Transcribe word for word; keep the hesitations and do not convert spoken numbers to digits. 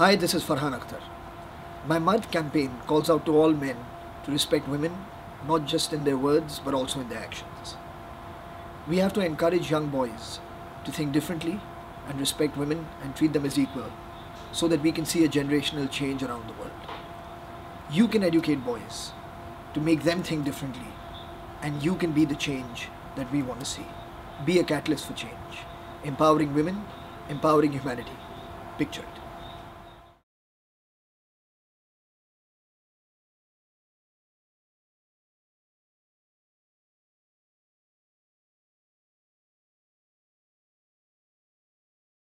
Hi, this is Farhan Akhtar. My MAD campaign calls out to all men to respect women, not just in their words but also in their actions. We have to encourage young boys to think differently and respect women and treat them as equal so that we can see a generational change around the world. You can educate boys to make them think differently, and you can be the change that we want to see. Be a catalyst for change, empowering women, empowering humanity. Picture it.